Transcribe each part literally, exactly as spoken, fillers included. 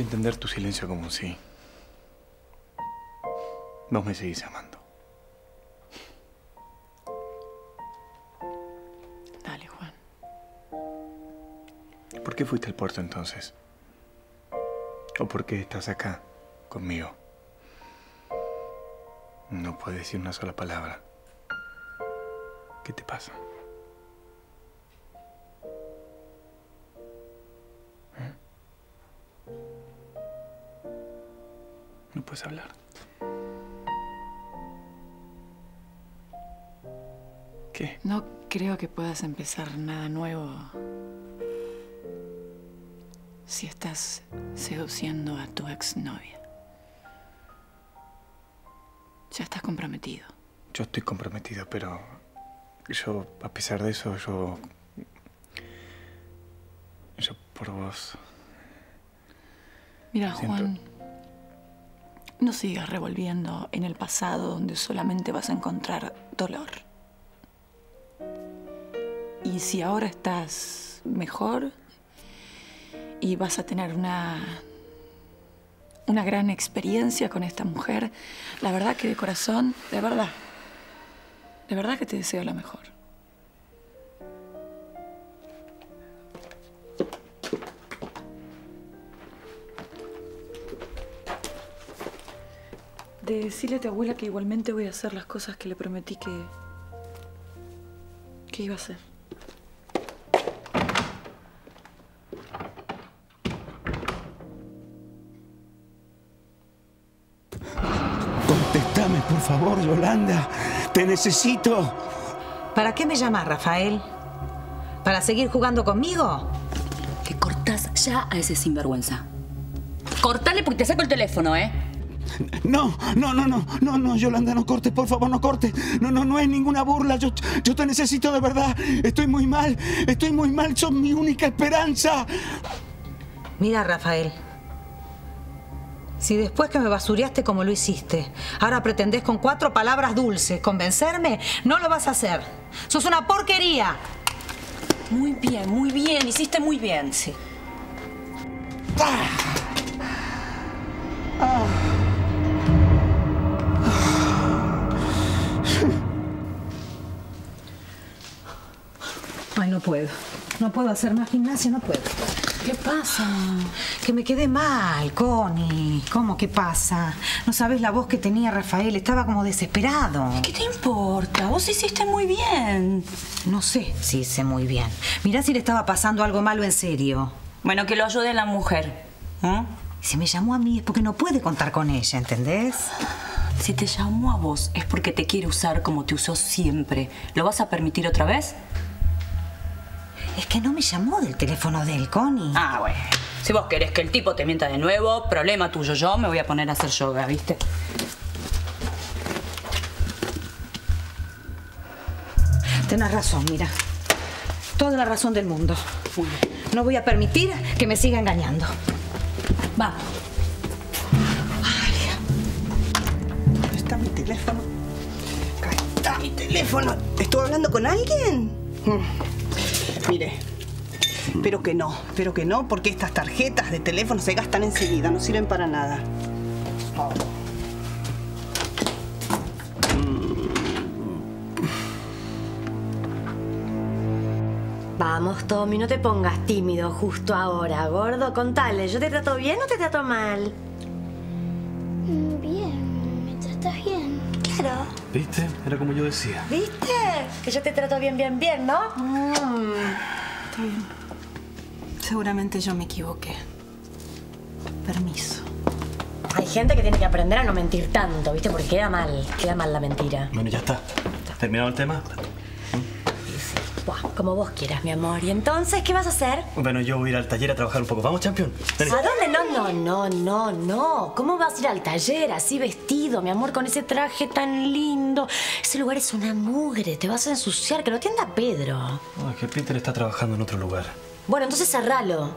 Entender tu silencio como un sí. Vos me seguís amando. Dale, Juan. ¿Por qué fuiste al puerto entonces? ¿O por qué estás acá conmigo? No puedes decir una sola palabra. ¿Qué te pasa? No puedes hablar. ¿Qué? No creo que puedas empezar nada nuevo si estás seduciendo a tu exnovia. Ya estás comprometido. Yo estoy comprometido, pero yo, a pesar de eso, yo... Yo por vos... Mira, siento... Juan... No sigas revolviendo en el pasado donde solamente vas a encontrar dolor. Y si ahora estás mejor y vas a tener una, una gran experiencia con esta mujer, la verdad que de corazón, de verdad, de verdad que te deseo lo mejor. Decile a tu abuela que igualmente voy a hacer las cosas que le prometí que... que iba a hacer. Contestame, por favor, Yolanda. Te necesito. ¿Para qué me llamás, Rafael? ¿Para seguir jugando conmigo? Que cortás ya a ese sinvergüenza. Cortale porque te saco el teléfono, ¿eh? No, no, no, no, no, no, Yolanda, no cortes, por favor, no cortes. No, no, no es ninguna burla. Yo, yo te necesito de verdad. Estoy muy mal, estoy muy mal. Sos mi única esperanza. Mira, Rafael, si después que me basureaste como lo hiciste, ahora pretendés con cuatro palabras dulces convencerme, no lo vas a hacer. Sos una porquería. Muy bien, muy bien. Hiciste muy bien, sí. ¡Ah! ¡Ah! Ay, no puedo. No puedo hacer más gimnasia, no puedo. ¿Qué pasa? Que me quedé mal, Connie. ¿Cómo qué pasa? No sabes la voz que tenía Rafael. Estaba como desesperado. ¿Qué te importa? Vos hiciste muy bien. No sé si hice muy bien. Mirá si le estaba pasando algo malo en serio. Bueno, que lo ayude la mujer. ¿Eh? Si me llamó a mí es porque no puede contar con ella, ¿entendés? Si te llamó a vos es porque te quiere usar como te usó siempre. ¿Lo vas a permitir otra vez? Es que no me llamó del teléfono de él, Connie. Ah, bueno. Si vos querés que el tipo te mienta de nuevo, problema tuyo. Yo me voy a poner a hacer yoga, ¿viste? Tenés razón, mira. Toda la razón del mundo. No voy a permitir que me siga engañando. Vamos. Ay, ¿dónde está mi teléfono? Acá está mi teléfono. ¿Estuvo hablando con alguien? Mm. Mire, pero que no, pero que no, porque estas tarjetas de teléfono se gastan enseguida, no sirven para nada. Oh. Vamos, Tommy, no te pongas tímido justo ahora, gordo. Contale, ¿yo te trato bien o te trato mal? Bien, me tratas bien. Claro. ¿Viste? Era como yo decía. ¿Viste? Que yo te trato bien, bien, bien, ¿no? Mm. Está bien. Seguramente yo me equivoqué. Permiso. Hay gente que tiene que aprender a no mentir tanto, ¿viste? Porque queda mal, queda mal la mentira. Bueno, ya está. ¿Terminado el tema? Buah, como vos quieras, mi amor. ¿Y entonces qué vas a hacer? Bueno, yo voy a ir al taller a trabajar un poco. ¿Vamos, campeón? Ven. ¿A dónde? No, no, no, no, no. ¿Cómo vas a ir al taller así vestido, mi amor, con ese traje tan lindo? Ese lugar es una mugre. Te vas a ensuciar. Que lo atienda Pedro. No, es que Peter está trabajando en otro lugar. Bueno, entonces cerralo.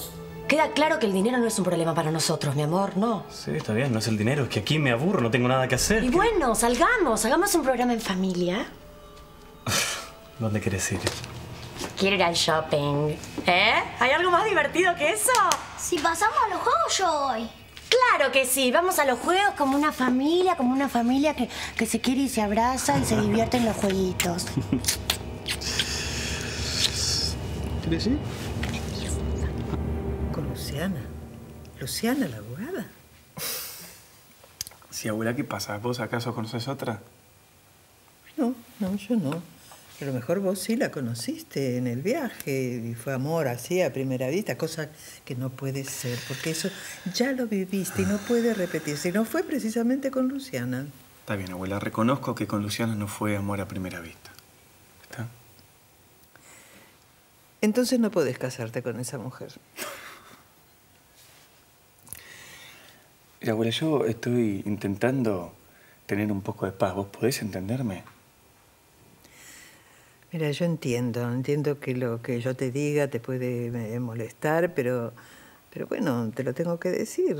Queda claro que el dinero no es un problema para nosotros, mi amor, ¿no? Sí, está bien. No es el dinero. Es que aquí me aburro. No tengo nada que hacer. Y que... bueno, salgamos. Hagamos un programa en familia. ¿Dónde querés ir? Quiero ir al shopping. ¿Eh? ¿Hay algo más divertido que eso? Si pasamos a los juegos, yo voy. Claro que sí. Vamos a los juegos como una familia, como una familia que, que se quiere y se abraza y se divierte en los jueguitos. ¿Quieres ir? Con Luciana. Luciana, la abogada. Sí, abuela, ¿qué pasa? ¿Vos acaso conocés otra? No, no, yo no. A lo mejor vos sí la conociste en el viaje y fue amor así a primera vista, cosa que no puede ser, porque eso ya lo viviste y no puede repetirse. Y no fue precisamente con Luciana. Está bien, abuela. Reconozco que con Luciana no fue amor a primera vista. ¿Está? Entonces no podés casarte con esa mujer. Mira, abuela, yo estoy intentando tener un poco de paz. ¿Vos podés entenderme? Mira, yo entiendo, entiendo que lo que yo te diga te puede molestar, pero, pero bueno, te lo tengo que decir.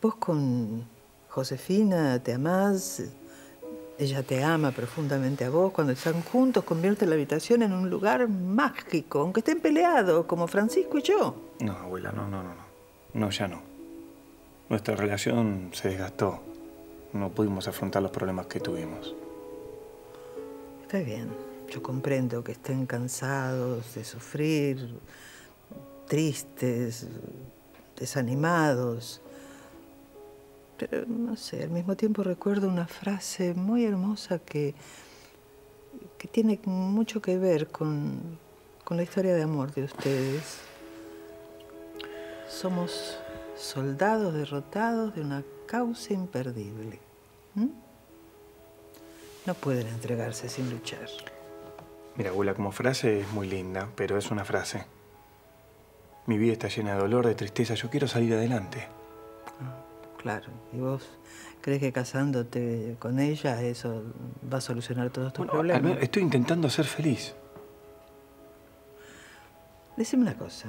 Vos con Josefina te amás, ella te ama profundamente a vos. Cuando están juntos convierte la habitación en un lugar mágico, aunque estén peleados, como Francisco y yo. No, abuela, no, no, no, no. No, ya no. Nuestra relación se desgastó. No pudimos afrontar los problemas que tuvimos. Está bien, yo comprendo que estén cansados de sufrir, tristes, desanimados. Pero, no sé, al mismo tiempo recuerdo una frase muy hermosa que, que tiene mucho que ver con, con la historia de amor de ustedes. Somos soldados derrotados de una causa imperdible. ¿Mm? No pueden entregarse sin luchar. Mira, abuela, como frase es muy linda, pero es una frase. Mi vida está llena de dolor, de tristeza. Yo quiero salir adelante. Ah, claro. ¿Y vos crees que casándote con ella eso va a solucionar todos tus bueno, problemas? Carmen, estoy intentando ser feliz. Decime una cosa.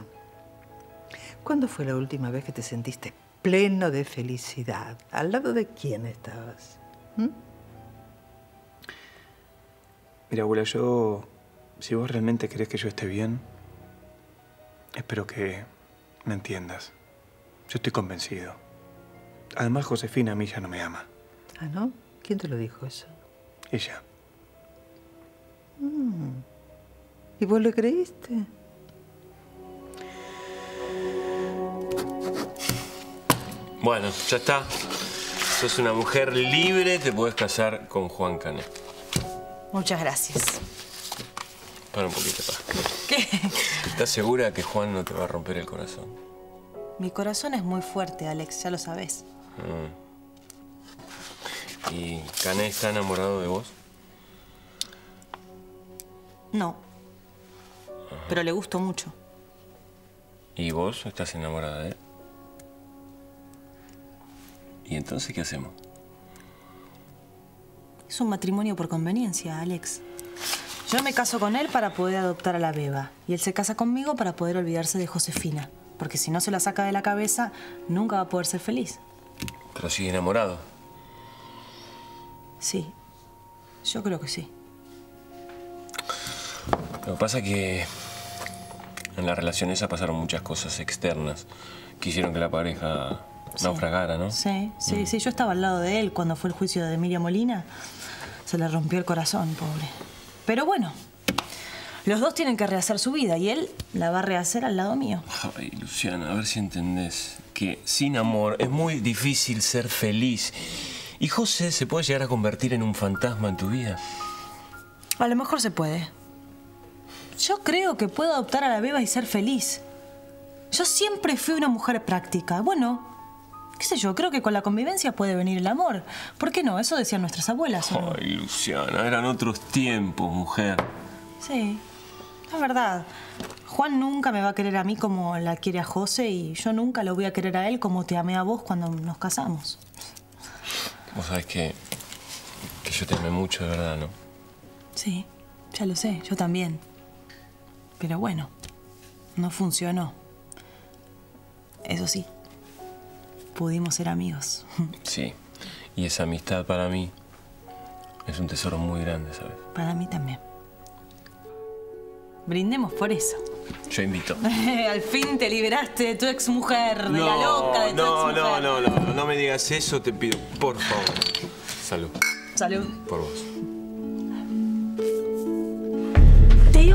¿Cuándo fue la última vez que te sentiste pleno de felicidad? ¿Al lado de quién estabas? ¿Mm? Mira, abuela, yo... Si vos realmente querés que yo esté bien, espero que me entiendas. Yo estoy convencido. Además, Josefina a mí ya no me ama. ¿Ah, no? ¿Quién te lo dijo eso? Ella. Mm. ¿Y vos le creíste? Bueno, ya está. Sos una mujer libre, te podés casar con Juan Canet. Muchas gracias. Para un poquito, Pascual. ¿Qué? ¿Estás segura que Juan no te va a romper el corazón? Mi corazón es muy fuerte, Alex, ya lo sabés. Mm. ¿Y Canet está enamorado de vos? No. Ajá. Pero le gusto mucho. ¿Y vos estás enamorada de él? ¿Y entonces qué hacemos? Es un matrimonio por conveniencia, Alex. Yo me caso con él para poder adoptar a la beba. Y él se casa conmigo para poder olvidarse de Josefina. Porque si no se la saca de la cabeza, nunca va a poder ser feliz. ¿Pero sigue enamorado? Sí. Yo creo que sí. Lo que pasa es que en la relación esa pasaron muchas cosas externas que hicieron que la pareja... naufragara, ¿no? Sí, sí, mm. sí. Yo estaba al lado de él cuando fue el juicio de Emilia Molina. Se le rompió el corazón, pobre. Pero bueno, los dos tienen que rehacer su vida y él la va a rehacer al lado mío. Ay, Luciana, a ver si entendés. que sin amor es muy difícil ser feliz. Y José se puede llegar a convertir en un fantasma en tu vida. A lo mejor se puede. Yo creo que puedo adoptar a la beba y ser feliz. Yo siempre fui una mujer práctica. Bueno, qué sé yo, creo que con la convivencia puede venir el amor. ¿Por qué no? Eso decían nuestras abuelas, ¿no? Ay, Luciana, eran otros tiempos, mujer. Sí, es verdad. Juan nunca me va a querer a mí como la quiere a José y yo nunca lo voy a querer a él como te amé a vos cuando nos casamos. Vos sabés que, que yo te amé mucho, de verdad, ¿no? Sí, ya lo sé, yo también. Pero bueno, no funcionó. Eso sí, pudimos ser amigos. Sí, y esa amistad para mí es un tesoro muy grande, ¿sabes? Para mí también. Brindemos por eso. Yo invito. Al fin te liberaste de tu exmujer, de no, la loca, de tu no, exmujer. No, no, no, no, no me digas eso, te pido, por favor. Salud. Salud. Por vos.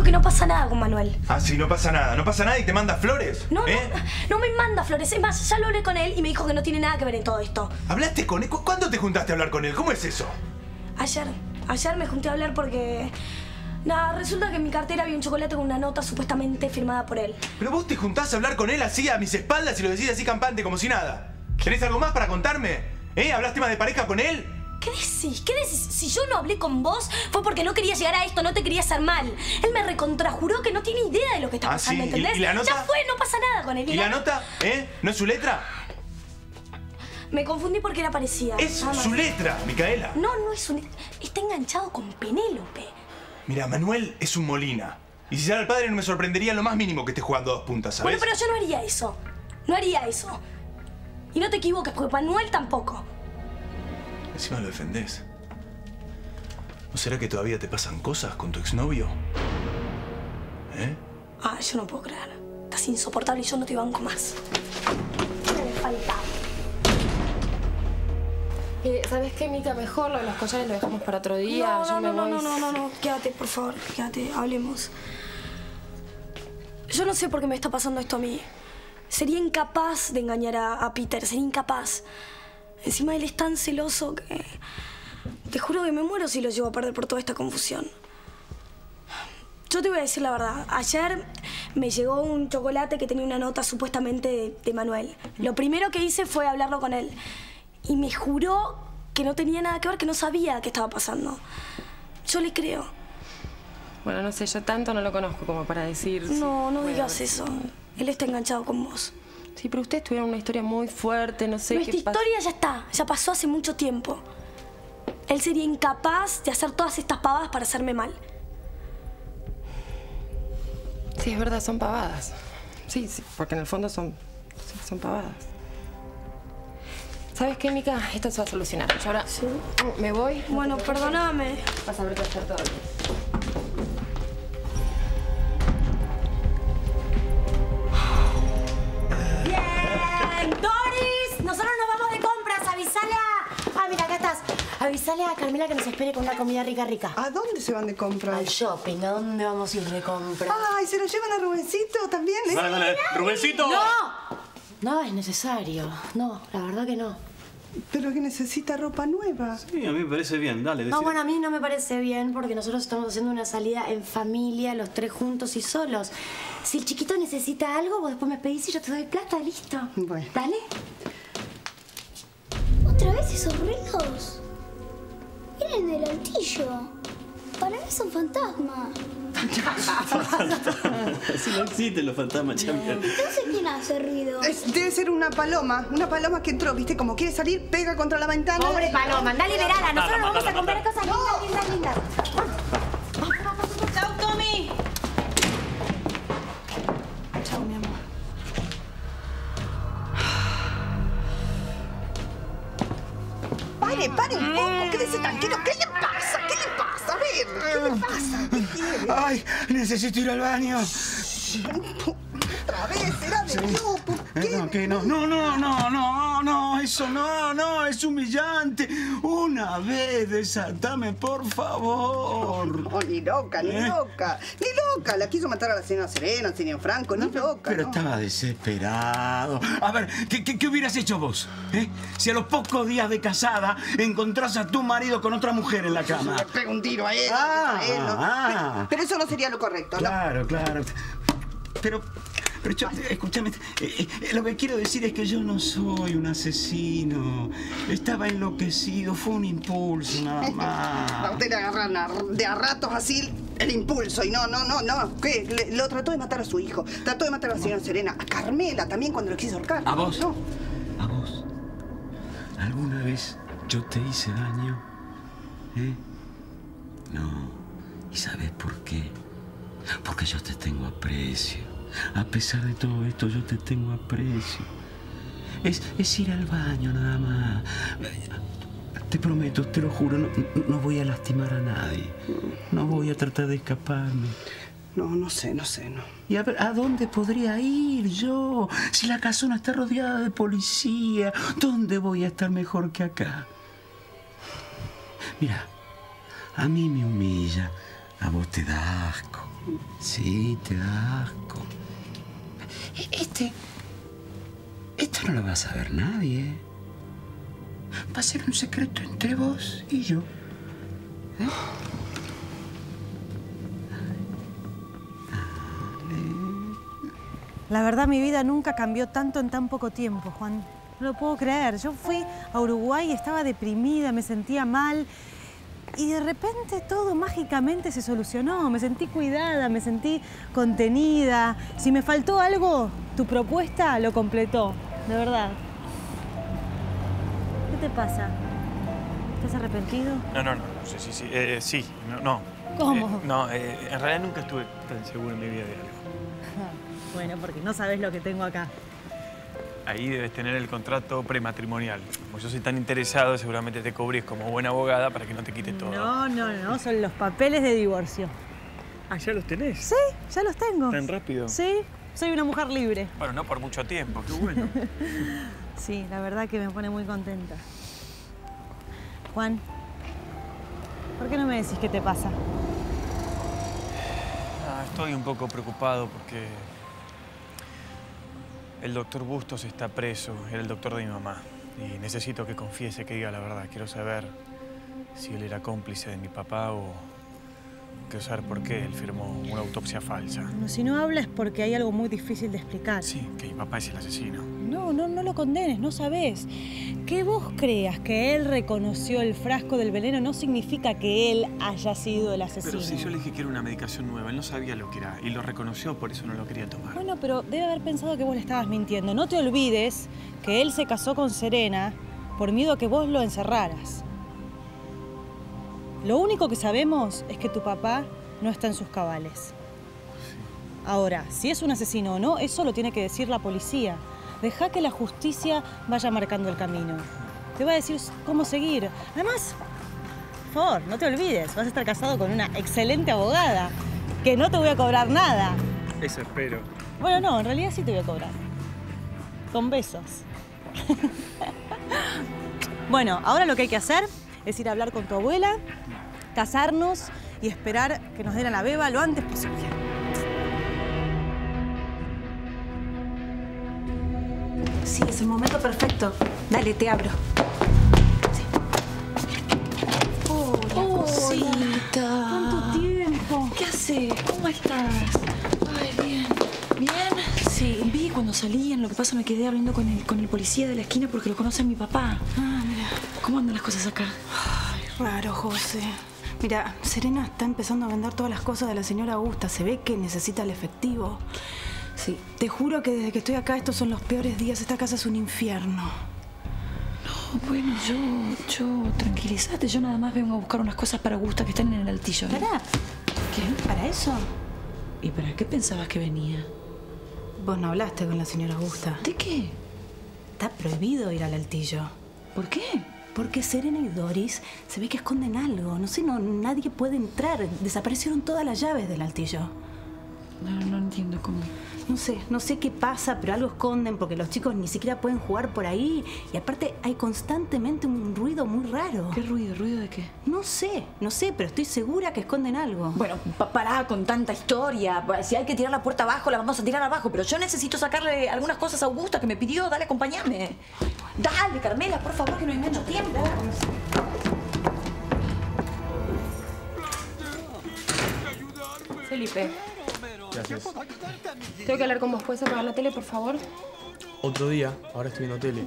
Que no pasa nada con Manuel. Ah, sí, no pasa nada. ¿No pasa nada y te manda flores? No, ¿eh? no, no me manda flores. Es más, ya lo hablé con él y me dijo que no tiene nada que ver en todo esto. ¿Hablaste con él? ¿Cuándo te juntaste a hablar con él? ¿Cómo es eso? Ayer. Ayer me junté a hablar porque... Nada, resulta que en mi cartera había un chocolate con una nota supuestamente firmada por él. Pero vos te juntás a hablar con él así a mis espaldas y lo decís así campante, como si nada. ¿Querés algo más para contarme? ¿Eh? ¿Hablaste más de pareja con él? ¿Qué decís? ¿Qué decís? Si yo no hablé con vos fue porque no quería llegar a esto, no te quería hacer mal. Él me recontrajuró que no tiene idea de lo que está pasando, ah, sí. ¿Entendés? ¿Y la nota? Ya fue, no pasa nada con él. ¿Y, ¿Y la, la nota? ¿Eh? ¿No es su letra? Me confundí porque era parecida. ¡Es ah, su letra, Micaela! No, no es su letra. Está enganchado con Penélope. Mira, Manuel es un Molina. Y si sale el padre no me sorprendería lo más mínimo que esté jugando a dos puntas, ¿sabes? Bueno, pero yo no haría eso. No haría eso. Y no te equivoques, porque Manuel tampoco. Encima lo defendés. ¿No será que todavía te pasan cosas con tu exnovio? ¿Eh? Ah, yo no puedo creer. Estás insoportable y yo no te banco más. No me faltaba. Eh, ¿Sabes qué, Mica? Mejor lo de los collares lo dejamos para otro día. No, no, yo no, me no, voy... no, no, no, no. Quédate, por favor. Quédate, hablemos. Yo no sé por qué me está pasando esto a mí. Sería incapaz de engañar a, a Peter. Sería incapaz. Encima él es tan celoso que... Te juro que me muero si lo llevo a perder por toda esta confusión. Yo te voy a decir la verdad. Ayer me llegó un chocolate que tenía una nota supuestamente de, de Manuel. Lo primero que hice fue hablarlo con él. Y me juró que no tenía nada que ver, que no sabía qué estaba pasando. Yo le creo. Bueno, no sé, yo tanto no lo conozco como para decir... No, no digas eso. Él está enganchado con vos. Sí, pero ustedes tuvieron una historia muy fuerte, no sé qué pasó. Nuestra historia ya está, ya pasó hace mucho tiempo. Él sería incapaz de hacer todas estas pavadas para hacerme mal. Sí, es verdad, son pavadas. Sí, sí, porque en el fondo son, sí, son pavadas. ¿Sabes qué, Mica? Esto se va a solucionar. Yo ahora ¿Sí? me voy. Bueno, perdóname. Vas a ver qué hacer todo. Avisale a Carmela que nos espere con una comida rica, rica. ¿A dónde se van de compras? Al shopping. ¿A dónde vamos a ir de compras? Ay, ¿se lo llevan a Rubensito también, eh? Dale, dale. ¡Rubensito! ¡No! No, es necesario. No, la verdad que no. Pero que necesita ropa nueva. Sí, a mí me parece bien. Dale, decide. No, bueno, a mí no me parece bien porque nosotros estamos haciendo una salida en familia, los tres juntos y solos. Si el chiquito necesita algo, vos después me pedís y yo te doy plata, listo. Bueno. ¿Dale? ¿Otra vez esos ruidos? Miren el altillo. Para mí es un fantasma. Si no existen los fantasmas, champion. Entonces, ¿quién hace ruido? Es, debe ser una paloma. Una paloma que entró, ¿viste? Como quiere salir, pega contra la ventana. Pobre paloma, anda liberada. Nosotros nos vamos a comprar cosas lindas, lindas, lindas. ¡Chao, Tommy! Chao, mi amor. Pare, pare un poco, quédese tranquilo. ¿Qué le pasa? ¿Qué le pasa? A ver, ¿qué le pasa? ¿Qué quiere? Ay, necesito ir al baño. Otra vez, será de yupo. No, que no, no, no, no, no, no, eso no, no, es humillante. Una vez, desatame, por favor. No, no, ni loca, ni ¿Eh? loca, ni loca. La quiso matar a la señora Serena, al señor Franco, ni no, loca. Pero no. Estaba desesperado. A ver, ¿qué, qué, qué hubieras hecho vos? ¿Eh? Si a los pocos días de casada encontrás a tu marido con otra mujer en la cama. Le pego un tiro a él, ah, a él ¿no? ah, pero, pero eso no sería lo correcto, claro, ¿no? Claro, claro. Pero... Pero yo, escúchame, eh, eh, lo que quiero decir es que yo no soy un asesino. Estaba enloquecido, fue un impulso nada más. A usted le agarran a, de a ratos así el impulso y no, no, no, no. ¿Qué? Le, lo trató de matar a su hijo, trató de matar a la señora Serena, a Carmela también cuando lo quiso ahorcar. ¿A vos? No. ¿A vos? ¿Alguna vez yo te hice daño? ¿Eh? No. ¿Y sabes por qué? Porque yo te tengo aprecio. A pesar de todo esto, yo te tengo aprecio. Es, es ir al baño nada más. Te prometo, te lo juro, no, no voy a lastimar a nadie. No voy a tratar de escaparme. No, no sé, no sé, no. Y a ver, ¿a dónde podría ir yo? Si la casona está rodeada de policía, ¿dónde voy a estar mejor que acá? Mira, a mí me humilla, a vos te da asco. Sí, te da asco. Este... Esto no lo va a saber nadie. Va a ser un secreto entre vos y yo. ¿Eh? La verdad, mi vida nunca cambió tanto en tan poco tiempo, Juan. No lo puedo creer. Yo fui a Uruguay y estaba deprimida, me sentía mal. Y de repente todo mágicamente se solucionó. Me sentí cuidada, me sentí contenida. Si me faltó algo, tu propuesta lo completó. De verdad. ¿Qué te pasa? ¿Estás arrepentido? No, no, no. Sí, sí, sí. Eh, sí. No, no. ¿Cómo? Eh, no, eh, en realidad nunca estuve tan seguro en mi vida de algo. Bueno, porque no sabes lo que tengo acá. Ahí debes tener el contrato prematrimonial. Como yo soy tan interesado, seguramente te cobrís como buena abogada para que no te quite todo. No, no, no. Son los papeles de divorcio. Ah, ¿ya los tenés? Sí, ya los tengo. ¿Tan rápido? Sí, soy una mujer libre. Bueno, no por mucho tiempo. Qué bueno. Sí, la verdad que me pone muy contenta. Juan, ¿por qué no me decís qué te pasa? Ah, estoy un poco preocupado porque... El doctor Bustos está preso, era el doctor de mi mamá. Y necesito que confiese, que diga la verdad. Quiero saber si él era cómplice de mi papá o... Quiero saber por qué él firmó una autopsia falsa. Bueno, si no habla es porque hay algo muy difícil de explicar. Sí, que mi papá es el asesino. No, no, no lo condenes, no sabés. Que vos creas que él reconoció el frasco del veneno no significa que él haya sido el asesino. Pero si yo le dije que era una medicación nueva, él no sabía lo que era y lo reconoció, por eso no lo quería tomar. Bueno, pero debe haber pensado que vos le estabas mintiendo. No te olvides que él se casó con Serena por miedo a que vos lo encerraras. Lo único que sabemos es que tu papá no está en sus cabales. Ahora, si es un asesino o no, eso lo tiene que decir la policía. Deja que la justicia vaya marcando el camino. Te va a decir cómo seguir. Además, por favor, no te olvides, vas a estar casado con una excelente abogada, que no te voy a cobrar nada. Eso espero. Bueno, no, en realidad sí te voy a cobrar. Con besos. Bueno, ahora lo que hay que hacer es ir a hablar con tu abuela, casarnos y esperar que nos den a la beba lo antes posible. Sí, es el momento perfecto. Dale, te abro. Sí. Hola, oh, cosita. ¿Cuánto tiempo? ¿Qué haces? ¿Cómo estás? Ay, bien. ¿Bien? Sí. Vi cuando salían, lo que pasa me quedé hablando con el, con el policía de la esquina porque lo conoce mi papá. Ah, mira. ¿Cómo andan las cosas acá? Ay, raro, José. Mira, Serena está empezando a vender todas las cosas de la señora Augusta. Se ve que necesita el efectivo. Sí. Te juro que desde que estoy acá estos son los peores días. Esta casa es un infierno. No, bueno, yo... Yo... Tranquilízate. Yo nada más vengo a buscar unas cosas para Augusta que están en el altillo. ¿Eh? ¿Para? ¿Qué? ¿Para eso? ¿Y para qué pensabas que venía? Vos no hablaste con la señora Augusta. ¿De qué? Está prohibido ir al altillo. ¿Por qué? Porque Serena y Doris se ve que esconden algo. No sé, no, nadie puede entrar. Desaparecieron todas las llaves del altillo. No, no entiendo cómo. No sé, no sé qué pasa, pero algo esconden porque los chicos ni siquiera pueden jugar por ahí. Y aparte hay constantemente un ruido muy raro. ¿Qué ruido? ¿Ruido de qué? No sé, no sé, pero estoy segura que esconden algo. Bueno, pa pará con tanta historia. Si hay que tirar la puerta abajo, la vamos a tirar abajo. Pero yo necesito sacarle algunas cosas a Augusta que me pidió. Dale, acompáñame. Dale, Carmela, por favor, que no hay mucho tiempo. Felipe. Gracias. Tengo que hablar con vos. ¿Puedes apagar la tele, por favor? Otro día. Ahora estoy viendo tele.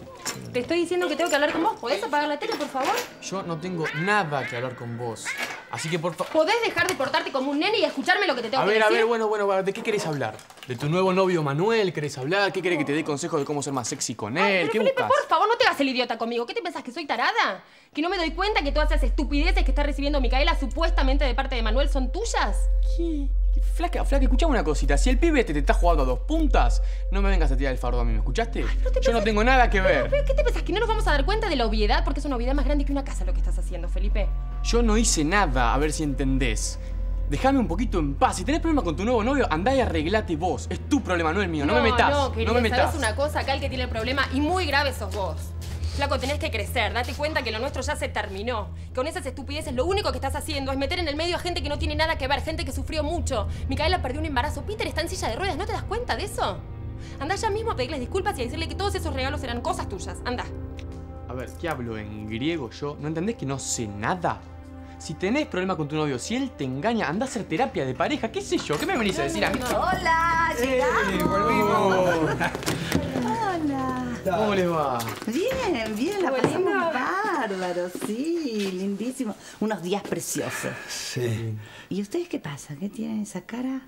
Te estoy diciendo que tengo que hablar con vos. ¿Podés apagar la tele, por favor? Yo no tengo nada que hablar con vos. Así que, por favor... ¿Podés dejar de portarte como un nene y escucharme lo que te tengo que decir? A ver, a ver, bueno, bueno. ¿De qué querés hablar? ¿De tu nuevo novio Manuel querés hablar? ¿Qué querés que te dé consejos de cómo ser más sexy con él? Ay, pero ¿qué Felipe, buscas? Por favor, no te hagas el idiota conmigo. ¿Qué te pensás, que soy tarada? ¿Que no me doy cuenta que todas esas estupideces que está recibiendo Micaela supuestamente de parte de Manuel son tuyas? ¿Qué? Flaca, flaca, escuchame una cosita. Si el pibe este te está jugando a dos puntas, no me vengas a tirar el fardo a mí, ¿me escuchaste? Ay, no te Yo no tengo nada que ver. No, pero ¿qué te pensás? ¿Que no nos vamos a dar cuenta de la obviedad? Porque es una obviedad más grande que una casa lo que estás haciendo, Felipe. Yo no hice nada, a ver si entendés. Déjame un poquito en paz. Si tenés problemas con tu nuevo novio, andá y arreglate vos. Es tu problema, no el mío. No, no me metas. No, querida, no me metas. ¿Sabés una cosa? Acá el que tiene el problema, y muy grave, sos vos. Flaco, tenés que crecer, date cuenta que lo nuestro ya se terminó. Con esas estupideces lo único que estás haciendo es meter en el medio a gente que no tiene nada que ver, gente que sufrió mucho. Micaela perdió un embarazo, Peter está en silla de ruedas, ¿no te das cuenta de eso? Andá ya mismo a pedirles disculpas y a decirle que todos esos regalos eran cosas tuyas, andá. A ver, ¿qué hablo en griego yo? ¿No entendés que no sé nada? Si tenés problema con tu novio, si él te engaña, andá a hacer terapia de pareja, qué sé yo, ¿qué me venís a decir a mí? ¡Hola! ¡Llegamos! ¡Hola! ¿Cómo les va? Bien, bien, la pasamos bárbaro, sí, lindísimo. Unos días preciosos. Sí. ¿Y ustedes qué pasa? ¿Qué tienen esa cara?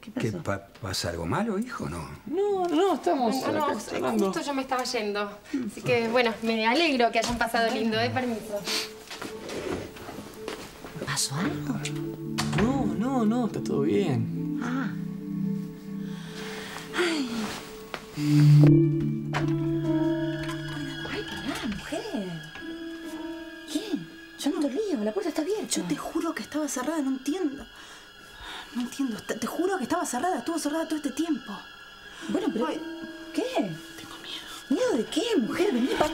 ¿Qué pasó? ¿Qué pa ¿Pasa algo malo, hijo? No, no, no, estamos... No, no, no, justo yo me estaba yendo. Así que, bueno, me alegro que hayan pasado lindo, ¿eh? Permiso. ¿Pasó algo? No, no, no, está todo bien. Ah. Ay. Ay, pará, mujer. ¿Quién? Yo no te lío, la puerta está abierta. Yo te juro que estaba cerrada, no entiendo. No entiendo, te juro que estaba cerrada, estuvo cerrada todo este tiempo. Bueno, pero... Ay, ¿qué? Tengo miedo. ¿Miedo de qué, mujer? Vení para...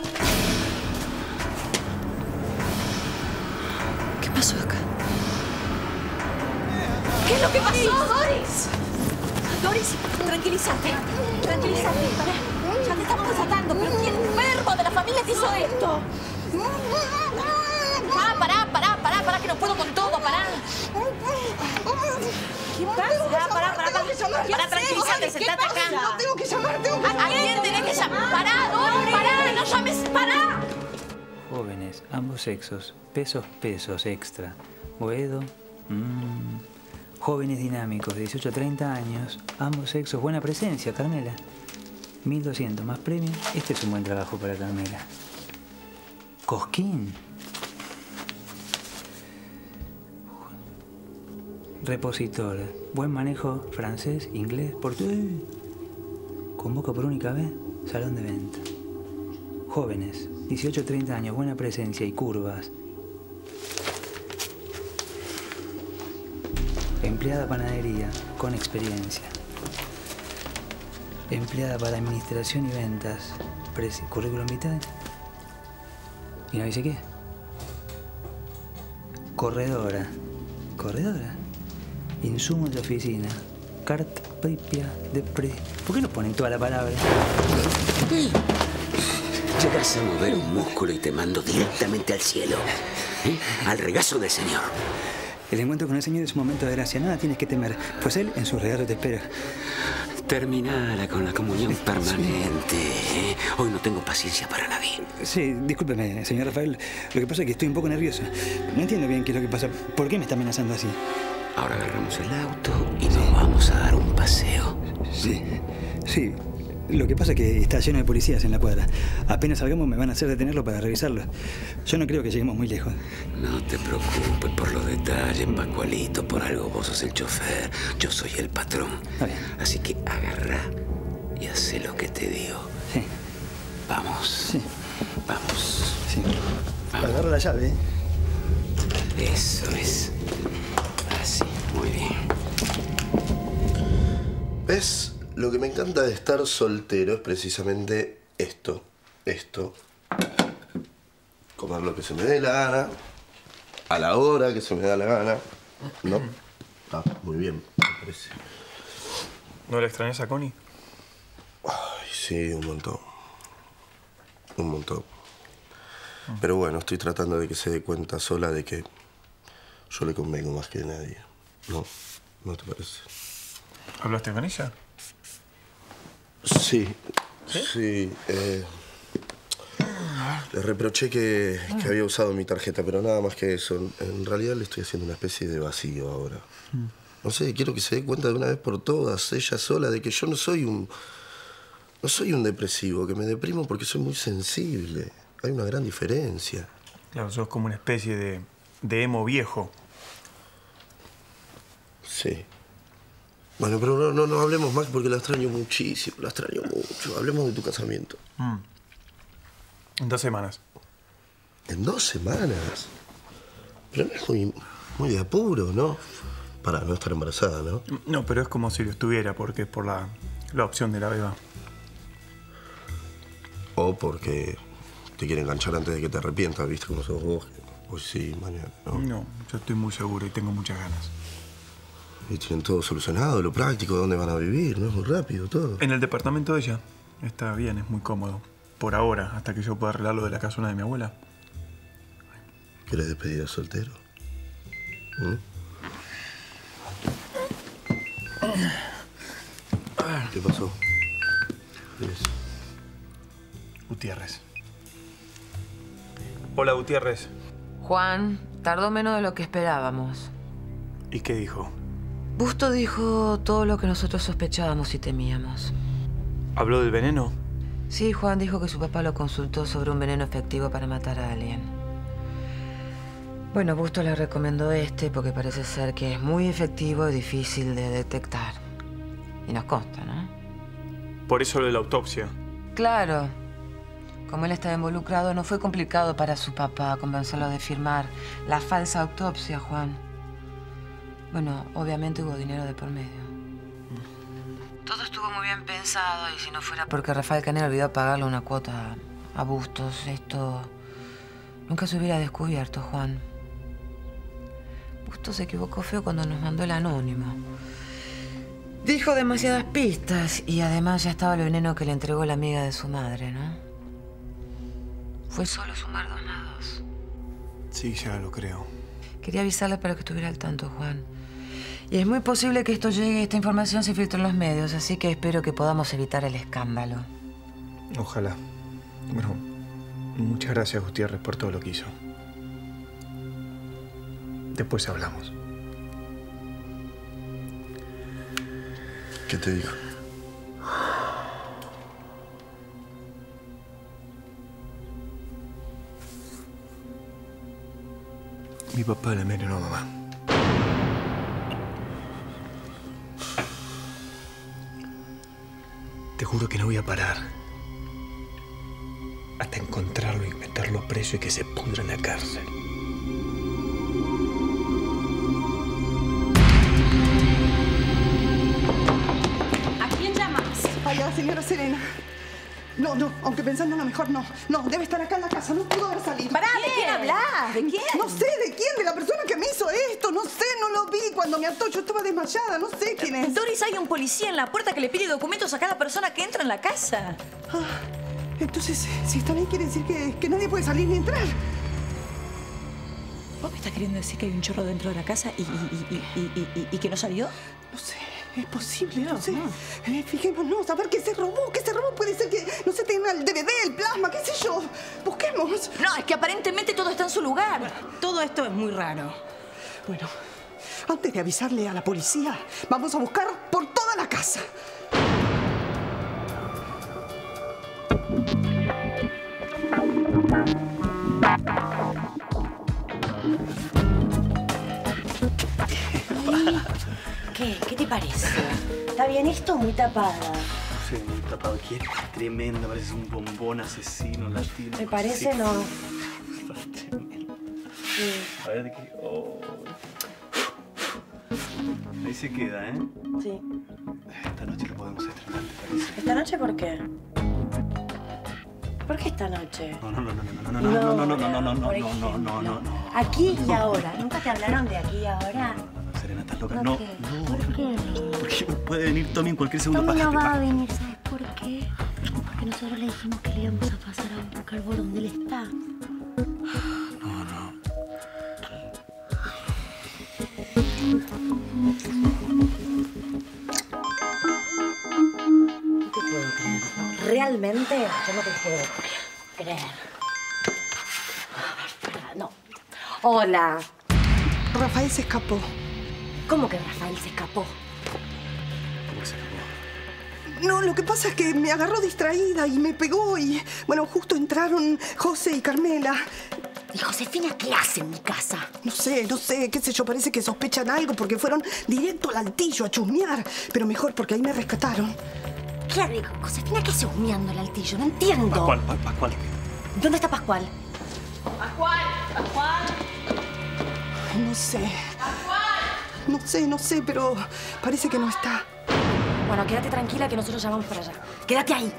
¿Qué pasó acá? ¿Qué es lo que pasó, Doris? Doris, tranquilízate, tranquilízate, pará. Ya te estamos desatando, pero ¿quién enfermo de la familia te hizo esto? Ah, pará, pará, pará, pará, que no puedo con todo, pará. ¿Qué pasa? Pará, pará, pará, pará, pará, tranquilízate, sentate acá. No, tengo que llamar, tengo que llamar. ¿A quién tenés que llamar? Pará, Doris, pará, no llames, pará. Jóvenes, ambos sexos, pesos, pesos, extra. Boedo, mmm... Jóvenes dinámicos de dieciocho a treinta años, ambos sexos, buena presencia, Carmela. mil doscientos más premio. Este es un buen trabajo para Carmela. Cosquín. Repositor. Buen manejo francés, inglés, portugués. Convoco por única vez, salón de venta. Jóvenes, dieciocho a treinta años, buena presencia y curvas. Empleada panadería, con experiencia. Empleada para administración y ventas. Currículum vitae. ¿Y no dice qué? Corredora. ¿Corredora? Insumos de oficina. Carta pripia de pre... ¿Por qué no ponen toda la palabra? Llegas a mover un músculo y te mando directamente al cielo. ¿Eh? Al regazo del Señor. El encuentro con el Señor es un momento de gracia. Nada tienes que temer, pues Él en sus regalos te espera. Terminala con la comunión permanente. ¿Eh? Hoy no tengo paciencia para nadie. Sí, discúlpeme, señor Rafael. Lo que pasa es que estoy un poco nerviosa. No entiendo bien qué es lo que pasa. ¿Por qué me está amenazando así? Ahora agarramos el auto y nos sí. vamos a dar un paseo. Sí, sí. Lo que pasa es que está lleno de policías en la cuadra. Apenas salgamos me van a hacer detenerlo para revisarlo. Yo no creo que lleguemos muy lejos. No te preocupes por los detalles, Pascualito. Por algo vos sos el chofer, yo soy el patrón. Ah, bien. Así que agarrá y hacé lo que te digo. Sí. Vamos. Sí. Vamos. Sí. Vamos. Agarra la llave, ¿eh? Eso es. Así, muy bien. ¿Ves? Lo que me encanta de estar soltero es precisamente esto. Esto. Comer lo que se me dé la gana. A la hora que se me da la gana. ¿No? Ah, muy bien, me parece. ¿No le extrañas a Connie? Ay, sí, un montón. Un montón. Ah. Pero bueno, estoy tratando de que se dé cuenta sola de que yo le convengo más que nadie. ¿No? ¿No te parece? ¿Hablaste con ella? Sí. Sí. Sí eh, le reproché que, que había usado mi tarjeta, pero nada más que eso. En realidad le estoy haciendo una especie de vacío ahora. No sé, quiero que se dé cuenta de una vez por todas, ella sola, de que yo no soy un... No soy un depresivo, que me deprimo porque soy muy sensible. Hay una gran diferencia. Claro, sos como una especie de, de emo viejo. Sí. Bueno, pero no, no, no hablemos más porque la extraño muchísimo, la extraño mucho. Hablemos de tu casamiento. Mm. En dos semanas. ¿En dos semanas? Pero no es muy, muy de apuro, ¿no? Para no estar embarazada, ¿no? No, pero es como si lo estuviera porque es por la, la opción de la beba. O porque te quiere enganchar antes de que te arrepientas, ¿viste? Como sos vos. Pues sí, mañana, ¿no? No, yo estoy muy seguro y tengo muchas ganas. Y tienen todo solucionado, lo práctico, dónde van a vivir, ¿no? Es muy rápido, todo. En el departamento de ella. Está bien, es muy cómodo. Por ahora, hasta que yo pueda arreglarlo de la casona de mi abuela. ¿Querés despedir al soltero? ¿Mm? ¿Qué pasó? ¿Qué es? Gutiérrez. Hola, Gutiérrez. Juan, tardó menos de lo que esperábamos. ¿Y qué dijo? Bustos dijo todo lo que nosotros sospechábamos y temíamos. ¿Habló del veneno? Sí, Juan dijo que su papá lo consultó sobre un veneno efectivo para matar a alguien. Bueno, Bustos le recomendó este porque parece ser que es muy efectivo y difícil de detectar. Y nos consta, ¿no? Por eso lo de la autopsia. Claro. Como él estaba involucrado, no fue complicado para su papá convencerlo de firmar la falsa autopsia, Juan. Bueno, obviamente hubo dinero de por medio. Todo estuvo muy bien pensado y si no fuera porque Rafael Canet olvidó pagarle una cuota a Bustos, esto nunca se hubiera descubierto, Juan. Bustos se equivocó feo cuando nos mandó el anónimo. Dijo demasiadas pistas y además ya estaba el veneno que le entregó la amiga de su madre, ¿no? Fue solo sumar dos más dos. Sí, ya lo creo. Quería avisarle para que estuviera al tanto, Juan. Y es muy posible que esto llegue, esta información se filtre en los medios, así que espero que podamos evitar el escándalo. Ojalá. Bueno, muchas gracias, Gutiérrez, por todo lo que hizo. Después hablamos. ¿Qué te dijo? Mi papá la envenenó a mamá. Te juro que no voy a parar hasta encontrarlo y meterlo preso y que se pudra en la cárcel. ¿A quién llamas? A la señora Serena. No, no, aunque pensándolo mejor, no. No, debe estar acá en la casa, no pudo haber salido. Pará, ¿de quién hablas? ¿De quién? No sé, ¿de quién? De la persona que me hizo esto, no sé, no lo vi. Cuando me ató, yo estaba desmayada, no sé quién es. Doris, hay un policía en la puerta que le pide documentos a cada persona que entra en la casa. Ah, entonces, si están ahí, quiere decir que, que nadie puede salir ni entrar. ¿Vos me estás queriendo decir que hay un chorro dentro de la casa y, y, y, y, y, y que no salió? No sé. Es posible, no, no sé. No. Eh, fijémonos, a ver qué se robó, qué se robó. Puede ser que, no sé, tenga el D V D, el plasma, qué sé yo. Busquemos. No, es que aparentemente todo está en su lugar. Bueno, todo esto es muy raro. Bueno, antes de avisarle a la policía, vamos a buscar por toda la casa. ¿Qué? ¿Qué te parece? ¿Está bien esto? Muy tapada. Sí, muy tapado. ¿Qué? Tremenda, parece un bombón asesino latino. ¿Te parece? Sí. No. Está tremendo. Sí. A ver, ¿de qué? Oh. Ahí se queda, ¿eh? Sí. Esta noche lo podemos estrenar, ¿te parece? ¿Esta noche por qué? ¿Por qué esta noche? No, no, no, no, no, no, no, no, no, no, no, no, no, no, no, no. Aquí y ahora. ¿Nunca te hablaron de aquí y ahora? Serena, estás loca. No, no. ¿Por qué? Porque puede venir Tommy en cualquier segundo. Tommy no va a venir, ¿sabes por qué? Porque nosotros le dijimos que le íbamos a pasar a buscar por donde él está. No, no. No te puedo creer. Realmente yo no te puedo creer. No. Hola. Rafael se escapó. ¿Cómo que Rafael se escapó? ¿Cómo se escapó? No, lo que pasa es que me agarró distraída y me pegó y... Bueno, justo entraron José y Carmela. ¿Y Josefina qué hace en mi casa? No sé, no sé, qué sé yo, parece que sospechan algo porque fueron directo al altillo a chusmear. Pero mejor porque ahí me rescataron. ¿Qué? ¿Josefina qué hace husmeando el altillo? No entiendo. Pascual, pa Pascual. ¿Dónde está Pascual? ¡Pascual! ¡Pascual! Ay, no sé. ¡Pascual! No sé, no sé, pero parece que no está. Bueno, quédate tranquila que nosotros ya vamos para allá. Quédate ahí.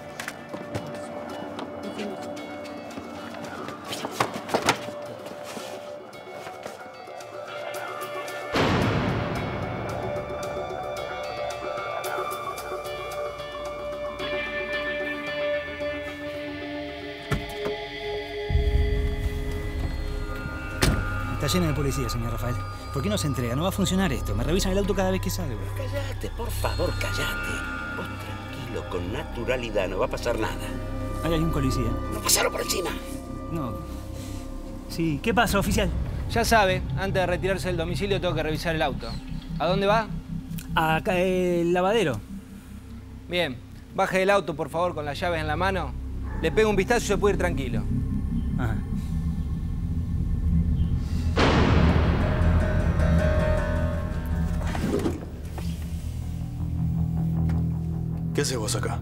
Está llena de policía, señor Rafael. ¿Por qué no se entrega? No va a funcionar esto. Me revisan el auto cada vez que salgo. Callate, por favor, callate. Vos tranquilo, con naturalidad. No va a pasar nada. Ahí hay un policía. ¡No pasaron por encima! No. Sí. ¿Qué pasa, oficial? Ya sabe, antes de retirarse del domicilio tengo que revisar el auto. ¿A dónde va? A eh, el lavadero. Bien. Baje del auto, por favor, con las llaves en la mano. Le pego un vistazo y se puede ir tranquilo. Ajá. ¿Qué haces vos acá?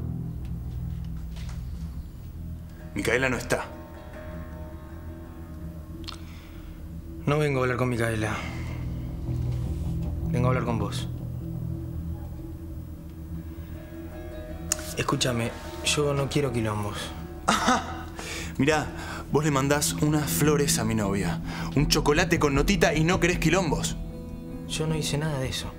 Micaela no está. No vengo a hablar con Micaela. Vengo a hablar con vos. Escúchame, yo no quiero quilombos. Ajá. Mirá, vos le mandás unas flores a mi novia, un chocolate con notita y no querés quilombos. Yo no hice nada de eso.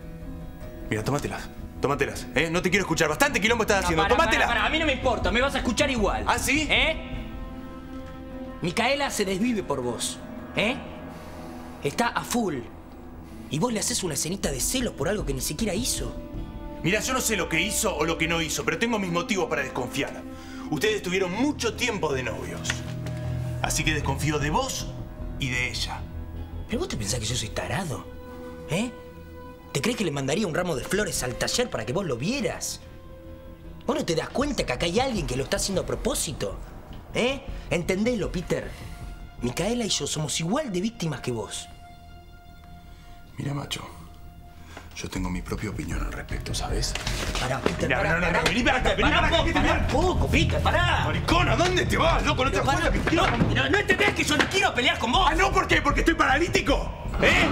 Mira, tómatelas. Tómatelas, ¿eh? No te quiero escuchar. Bastante quilombo estás haciendo. No, para, ¡tómatelas! Para, para. A mí no me importa. Me vas a escuchar igual. ¿Ah, sí? ¿Eh? Micaela se desvive por vos. ¿Eh? Está a full. Y vos le haces una escenita de celos por algo que ni siquiera hizo. Mirá, yo no sé lo que hizo o lo que no hizo, pero tengo mis motivos para desconfiar. Ustedes tuvieron mucho tiempo de novios. Así que desconfío de vos y de ella. ¿Pero vos te pensás que yo soy tarado? ¿Eh? ¿Te crees que le mandaría un ramo de flores al taller para que vos lo vieras? ¿Vos no te das cuenta que acá hay alguien que lo está haciendo a propósito? ¿Eh? Entendelo, Peter. Micaela y yo somos igual de víctimas que vos. Mira, macho. Yo tengo mi propia opinión al respecto, ¿sabes? Pará, Peter, pará, pará, pará. Vení para acá, vení para acá. Pará un poco, Peter, pará. Maricona, ¿a dónde te vas, loco? No te das cuenta que quiero... No, no entendés que yo no quiero pelear con vos. Ah, ¿no? ¿Por qué? Porque estoy paralítico. ¿Eh?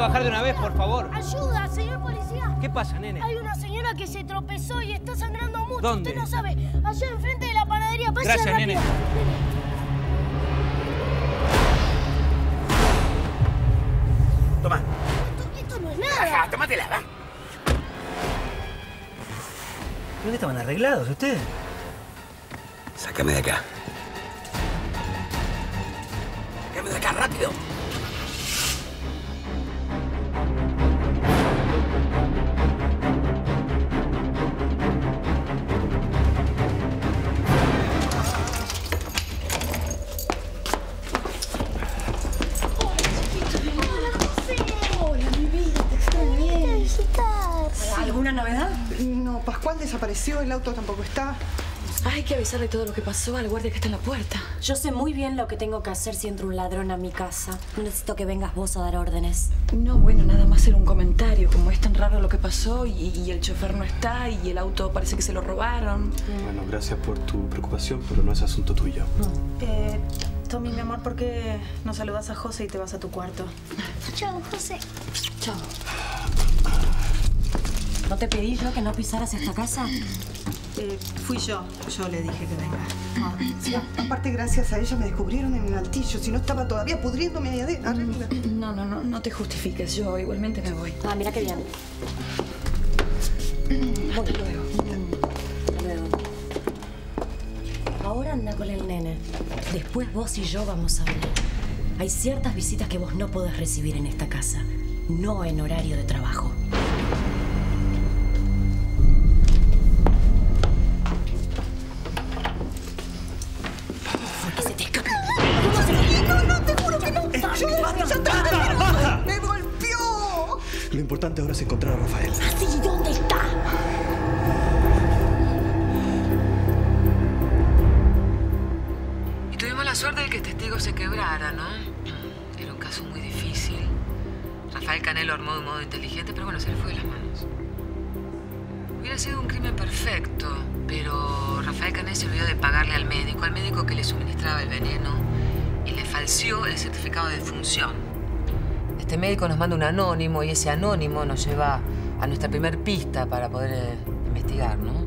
Bajar de una vez, por favor. Ayuda, señor policía. ¿Qué pasa, nene? Hay una señora que se tropezó y está sangrando mucho. ¿Dónde? Usted no sabe. Allá enfrente de la panadería. Pase rápido. Gracias, nene. Toma. Esto, esto no es nada. Ajá, tómatela, va. Creo que estaban arreglados ustedes. Sácame de acá. Sácame de acá, rápido. Desapareció, el auto tampoco está. Hay que avisarle todo lo que pasó al guardia que está en la puerta. Yo sé muy bien lo que tengo que hacer si entra un ladrón a mi casa. No necesito que vengas vos a dar órdenes. No, bueno, nada más era un comentario. Como es tan raro lo que pasó y, y el chofer no está y el auto parece que se lo robaron. Mm. Bueno, gracias por tu preocupación, pero no es asunto tuyo. No. Eh, Tommy, mi amor, ¿por qué no saludas a José y te vas a tu cuarto? Chao, José. Chao. ¿No te pedí yo que no pisaras esta casa? Eh, fui yo. Yo le dije que venga. Ah, sí, aparte, gracias a ella me descubrieron en el altillo. Si no estaba todavía pudriéndome ahí arriba. No, no, no. No te justifiques. Yo igualmente me voy. Ah, mira qué bien. Voy luego. Luego. Ahora anda con el nene. Después vos y yo vamos a hablar. Hay ciertas visitas que vos no podés recibir en esta casa. No en horario de trabajo. Lo importante ahora es encontrar a Rafael. ¿Ah, sí? ¿Dónde está? Y tuvimos la suerte de que el testigo se quebrara, ¿no? Era un caso muy difícil. Rafael Canet lo armó de un modo inteligente, pero bueno, se le fue de las manos. Hubiera sido un crimen perfecto, pero Rafael Canet se olvidó de pagarle al médico, al médico que le suministraba el veneno, y le falseó el certificado de defunción. Este médico nos manda un anónimo y ese anónimo nos lleva a nuestra primer pista para poder investigar, ¿no?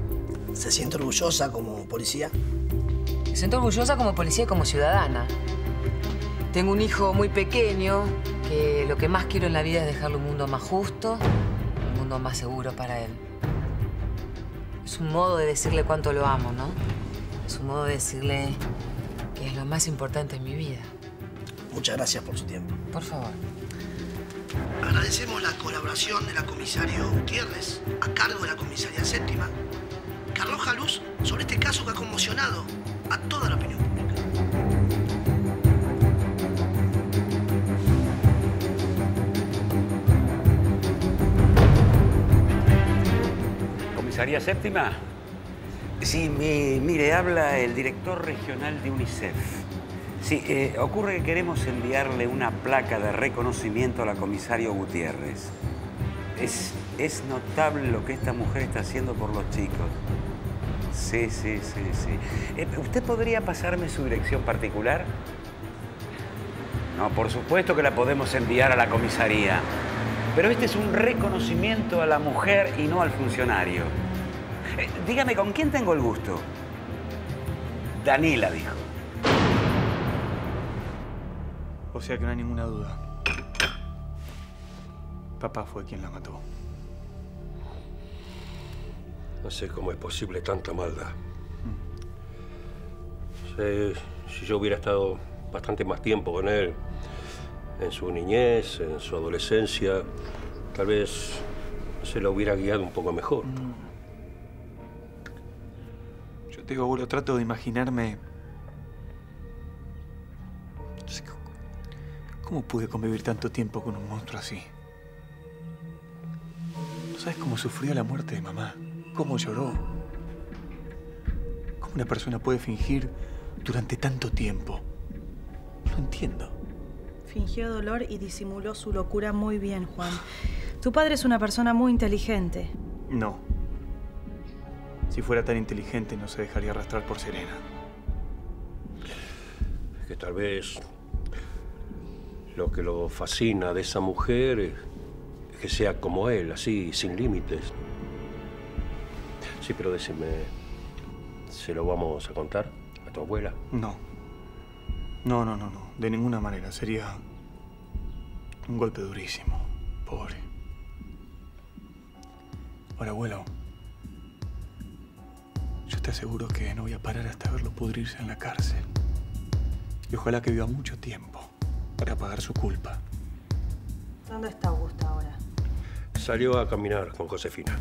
¿Se siente orgullosa como policía? Me siento orgullosa como policía y como ciudadana. Tengo un hijo muy pequeño que lo que más quiero en la vida es dejarle un mundo más justo, un mundo más seguro para él. Es un modo de decirle cuánto lo amo, ¿no? Es un modo de decirle que es lo más importante en mi vida. Muchas gracias por su tiempo. Por favor. Agradecemos la colaboración de la comisario Gutiérrez, a cargo de la comisaría séptima, que arroja luz sobre este caso que ha conmocionado a toda la opinión pública. ¿Comisaría séptima? Sí, mi, mire, habla el director regional de UNICEF. Sí, eh, ocurre que queremos enviarle una placa de reconocimiento a la comisario Gutiérrez. Es, es notable lo que esta mujer está haciendo por los chicos. Sí, sí, sí, sí. Eh, ¿Usted podría pasarme su dirección particular? No, por supuesto que la podemos enviar a la comisaría. Pero este es un reconocimiento a la mujer y no al funcionario. Eh, dígame, ¿con quién tengo el gusto? Danila, dijo. O sea que no hay ninguna duda. Papá fue quien la mató. No sé cómo es posible tanta maldad. Mm. Sé, si yo hubiera estado bastante más tiempo con él, en su niñez, en su adolescencia, tal vez se lo hubiera guiado un poco mejor. Mm. Yo te digo, abuelo, trato de imaginarme... ¿Cómo pude convivir tanto tiempo con un monstruo así? ¿No sabes cómo sufrió la muerte de mamá? ¿Cómo lloró? ¿Cómo una persona puede fingir durante tanto tiempo? No entiendo. Fingió dolor y disimuló su locura muy bien, Juan. Tu padre es una persona muy inteligente. No. Si fuera tan inteligente, no se dejaría arrastrar por Serena. Es que tal vez... Lo que lo fascina de esa mujer es que sea como él, así, sin límites. Sí, pero decime, ¿se lo vamos a contar a tu abuela? No. No, no, no, no. De ninguna manera. Sería un golpe durísimo. Pobre. Ahora, abuelo, yo te aseguro que no voy a parar hasta verlo pudrirse en la cárcel. Y ojalá que viva mucho tiempo. Para pagar su culpa. ¿Dónde está Augusta ahora? Salió a caminar con Josefina.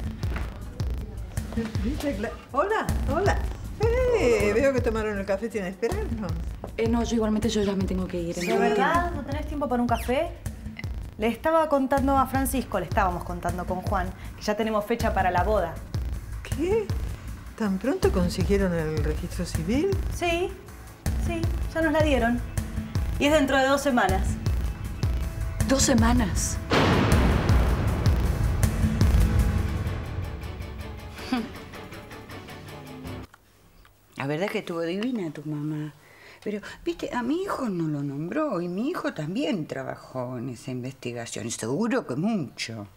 Hola, hola. Eh, veo que tomaron el café sin esperarnos. Eh, no, yo igualmente yo ya me tengo que ir. ¿De ¿no? verdad? ¿No tenés tiempo para un café? Le estaba contando a Francisco, le estábamos contando con Juan, que ya tenemos fecha para la boda. ¿Qué? ¿Tan pronto consiguieron el registro civil? Sí, sí, ya nos la dieron. Y es dentro de dos semanas. ¿Dos semanas? La verdad es que estuvo divina tu mamá. Pero, viste, a mi hijo no lo nombró y mi hijo también trabajó en esa investigación. Seguro que mucho.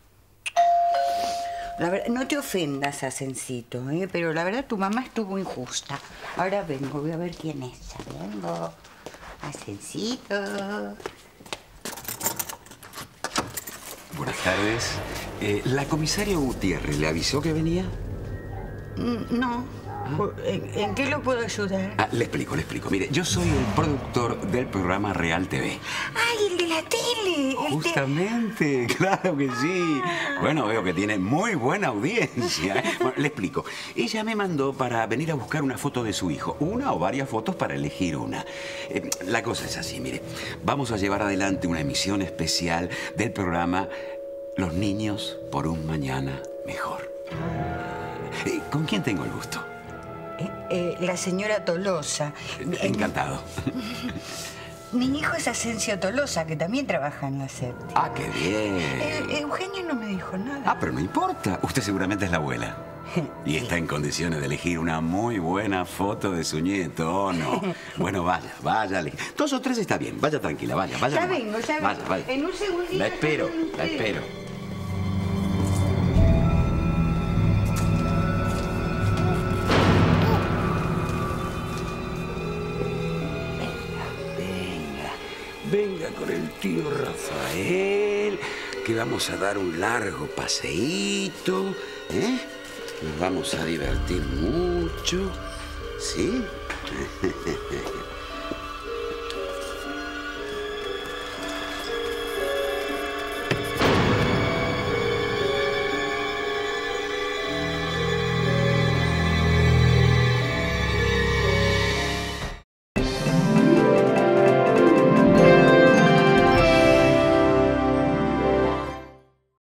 La verdad, no te ofendas, Ascencito, ¿eh? Pero la verdad tu mamá estuvo injusta. Ahora vengo, voy a ver quién es. Vengo. Ascencito. Buenas tardes. Eh, ¿La comisaria Gutiérrez le avisó que venía? No. ¿Ah? ¿En, ¿En qué lo puedo ayudar? Ah, le explico, le explico. Mire, yo soy el productor del programa Real T V. ¡Ay, el de la tele! Justamente, te... claro que sí. Ah. Bueno, veo que tiene muy buena audiencia. Bueno, le explico. Ella me mandó para venir a buscar una foto de su hijo. Una o varias fotos para elegir una. Eh, la cosa es así, mire. Vamos a llevar adelante una emisión especial del programa Los niños por un mañana mejor. Eh, ¿Con quién tengo el gusto? Eh, eh, la señora Tolosa. Encantado. Mi hijo es Ascencio Tolosa, que también trabaja en la séptima. Ah, qué bien. Eh, Eugenio no me dijo nada. Ah, pero no importa. Usted seguramente es la abuela. Y está en condiciones de elegir una muy buena foto de su nieto, ¿o no? Bueno, vaya, vaya. Dos o tres está bien. Vaya tranquila, vaya, vaya. Ya vengo, ya vengo. Vaya, vaya. En un segundito. La espero, la espero. Venga con el tío Rafael, que vamos a dar un largo paseíto, ¿eh? Nos vamos a divertir mucho, ¿sí?